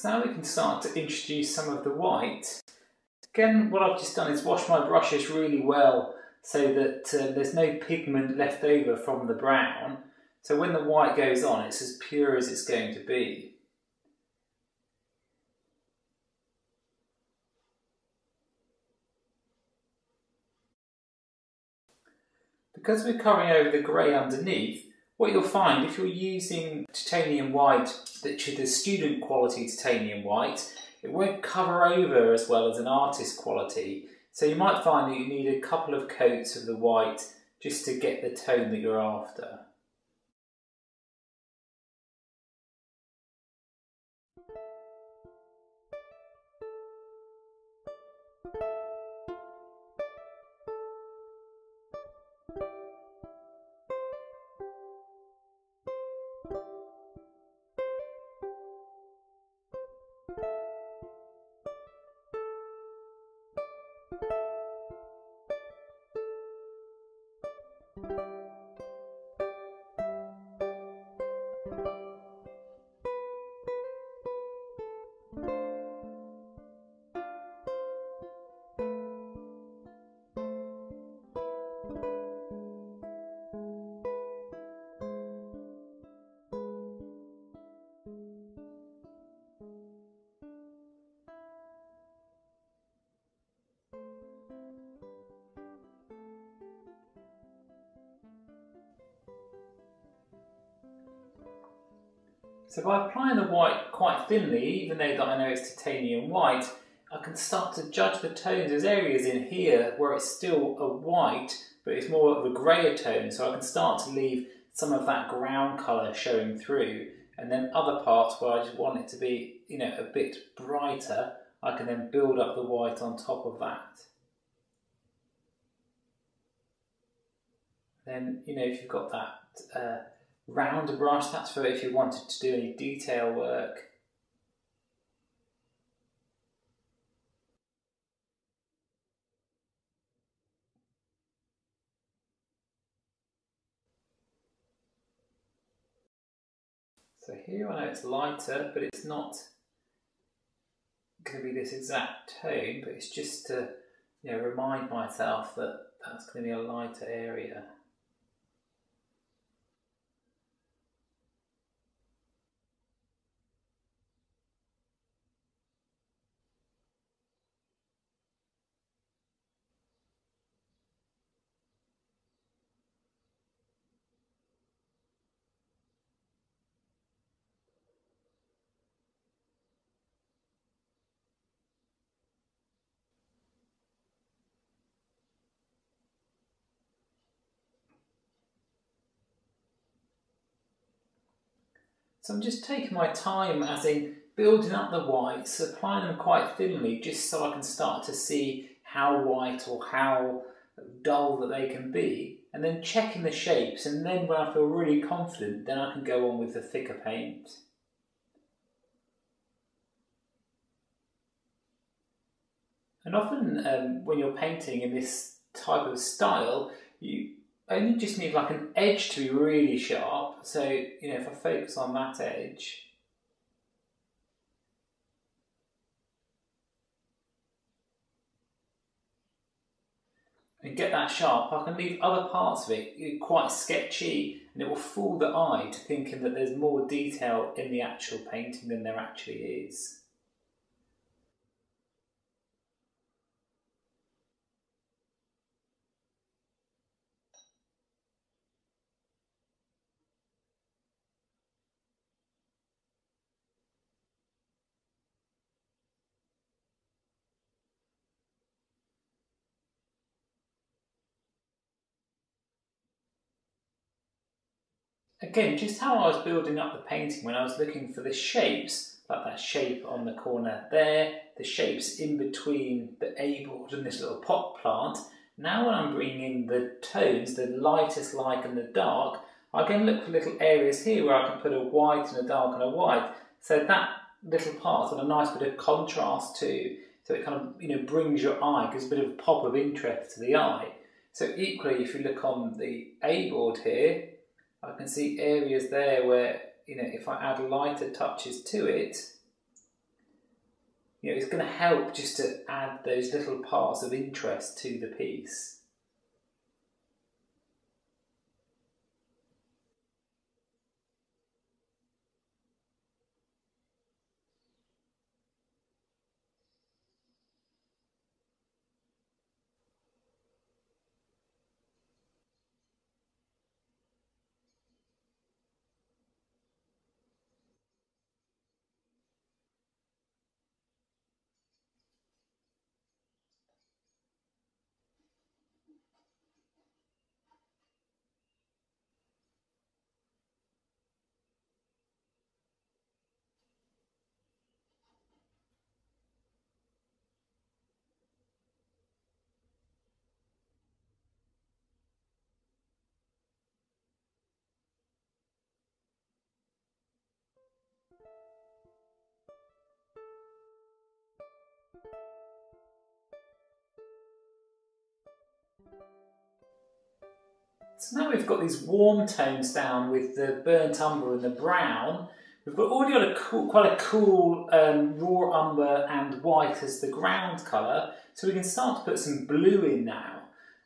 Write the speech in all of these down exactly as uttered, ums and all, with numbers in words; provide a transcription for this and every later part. So now we can start to introduce some of the white. Again, what I've just done is wash my brushes really well so that uh, there's no pigment left over from the brown. So when the white goes on, it's as pure as it's going to be. Because we're covering over the grey underneath, what you'll find if you're using titanium white, that the student quality titanium white, it won't cover over as well as an artist quality. So you might find that you need a couple of coats of the white just to get the tone that you're after. So by applying the white quite thinly, even though that I know it's titanium white, I can start to judge the tones. There's areas in here where it's still a white, but it's more of a greyer tone, so I can start to leave some of that ground colour showing through, and then other parts where I just want it to be, you know, a bit brighter, I can then build up the white on top of that. Then, you know, if you've got that uh, round brush, that's for if you wanted to do any detail work. So here I know it's lighter, but it's not going to be this exact tone, but it's just to, you know, remind myself that that's going to be a lighter area. So I'm just taking my time as in building up the whites, applying them quite thinly just so I can start to see how white or how dull that they can be, and then checking the shapes, and then when I feel really confident then I can go on with the thicker paint. And often um, when you're painting in this type of style, you only just need like an edge to be really sharp. So, you know, if I focus on that edge, and get that sharp, I can leave other parts of it quite sketchy, and it will fool the eye to thinking that there's more detail in the actual painting than there actually is. Again, just how I was building up the painting when I was looking for the shapes, like that shape on the corner there, the shapes in between the A-board and this little pot plant. Now when I'm bringing in the tones, the lightest light and the dark, I can look for little areas here where I can put a white and a dark and a white. So that little part's got a nice bit of contrast too, so it kind of, you know, brings your eye, gives a bit of a pop of interest to the eye. So equally, if you look on the A-board here, I can see areas there where, you know, if I add lighter touches to it, you know, it's going to help just to add those little parts of interest to the piece. So now we've got these warm tones down with the burnt umber and the brown. We've got already got a cool, quite a cool um, raw umber and white as the ground colour, so we can start to put some blue in now.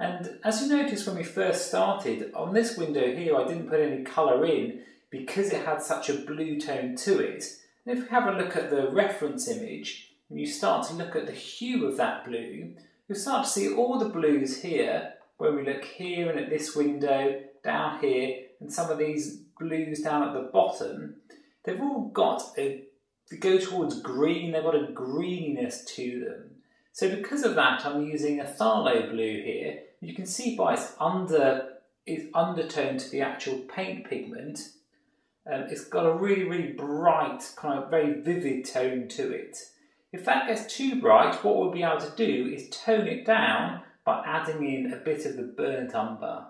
And as you noticed when we first started, on this window here I didn't put any colour in because it had such a blue tone to it. And if we have a look at the reference image, and you start to look at the hue of that blue, you'll start to see all the blues here. When we look here and at this window, down here, and some of these blues down at the bottom, they've all got a, they go towards green, they've got a greeniness to them. So because of that, I'm using a phthalo blue here. You can see by its, under, its undertone to the actual paint pigment, um, it's got a really, really bright, kind of very vivid tone to it. If that gets too bright, what we'll be able to do is tone it down by adding in a bit of the burnt umber.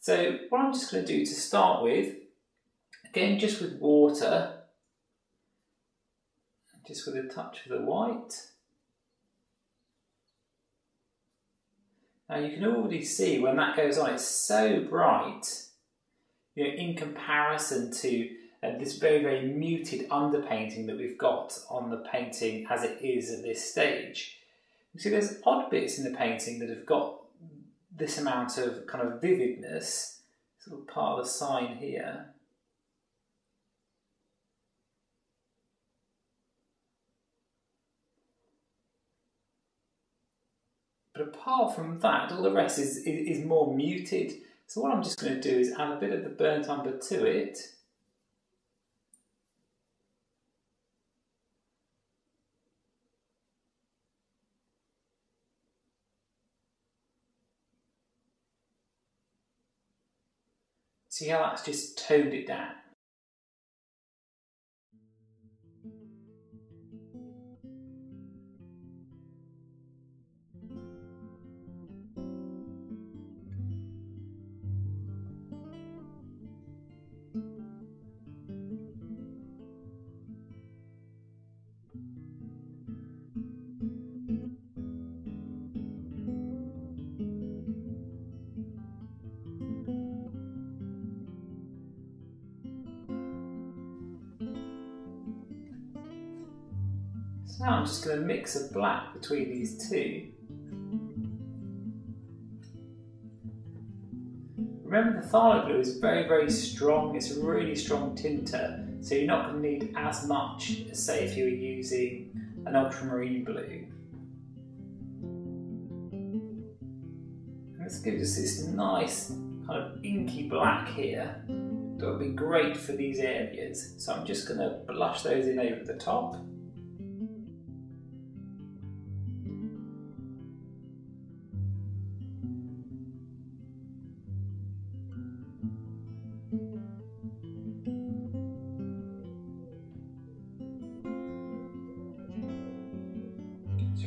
So what I'm just going to do to start with, again just with water, just with a touch of the white. Now you can already see when that goes on, it's so bright, you know, in comparison to uh, this very, very muted underpainting that we've got on the painting as it is at this stage. You see there's odd bits in the painting that have got this amount of kind of vividness, sort of part of the sign here. But apart from that, all the rest is, is, is more muted. So what I'm just going to do is add a bit of the burnt umber to it. See how that's just toned it down. Now I'm just going to mix a black between these two. Remember the phthalo blue is very, very strong, it's a really strong tinter, so you're not going to need as much as say if you were using an ultramarine blue. And this gives us this nice kind of inky black here that would be great for these areas, so I'm just going to blush those in over the top.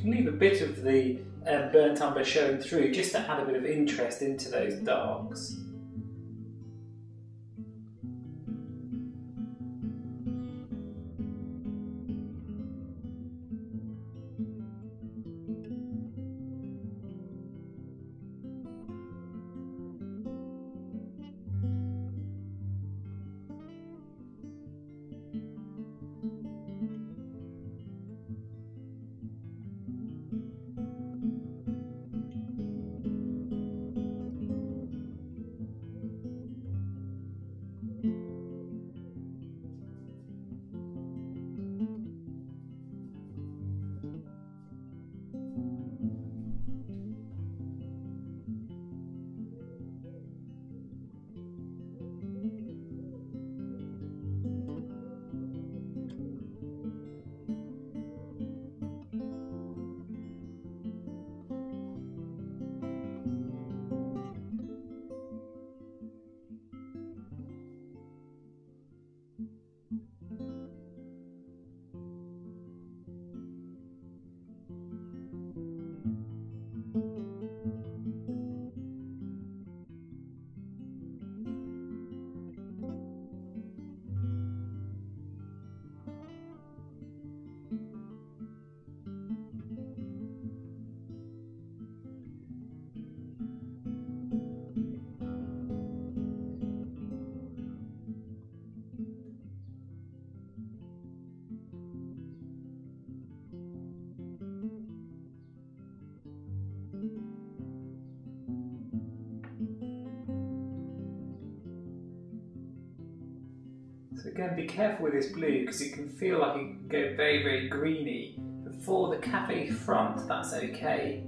Leave a bit of the um, burnt umber showing through just to add a bit of interest into those darks. So again, be careful with this blue because it can feel like it can go very, very greeny. But for the cafe front, that's okay.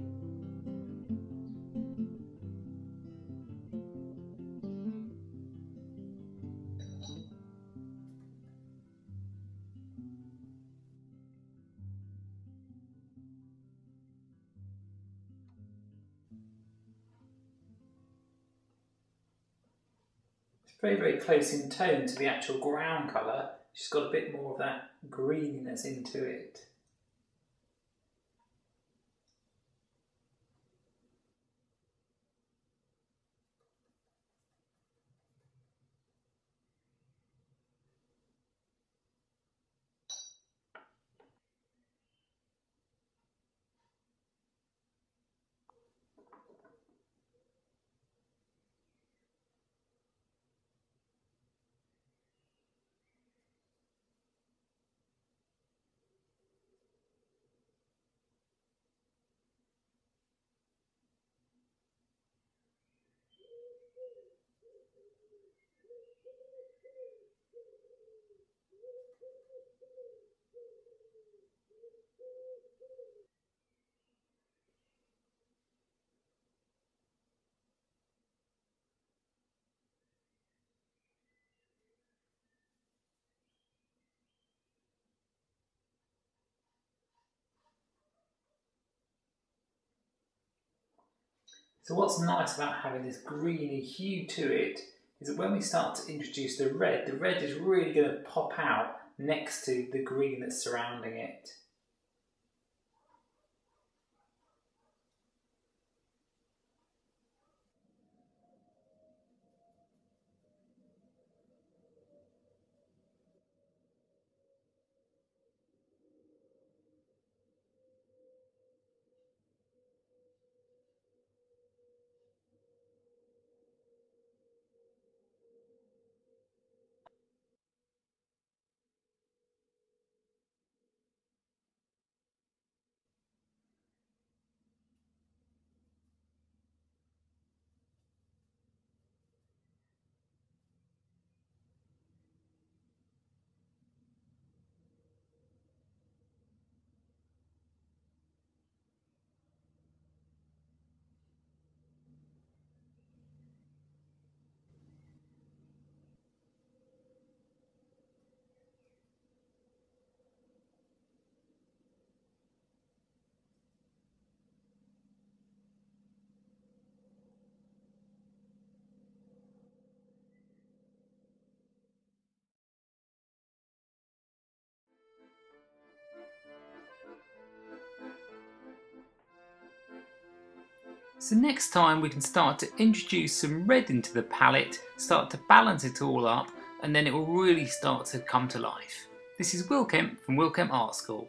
Very, very close in tone to the actual ground colour. She's got a bit more of that greeniness into it. So what's nice about having this greeny hue to it is that when we start to introduce the red, the red is really going to pop out next to the green that's surrounding it. So next time we can start to introduce some red into the palette, start to balance it all up, and then it will really start to come to life. This is Will Kemp from Will Kemp Art School.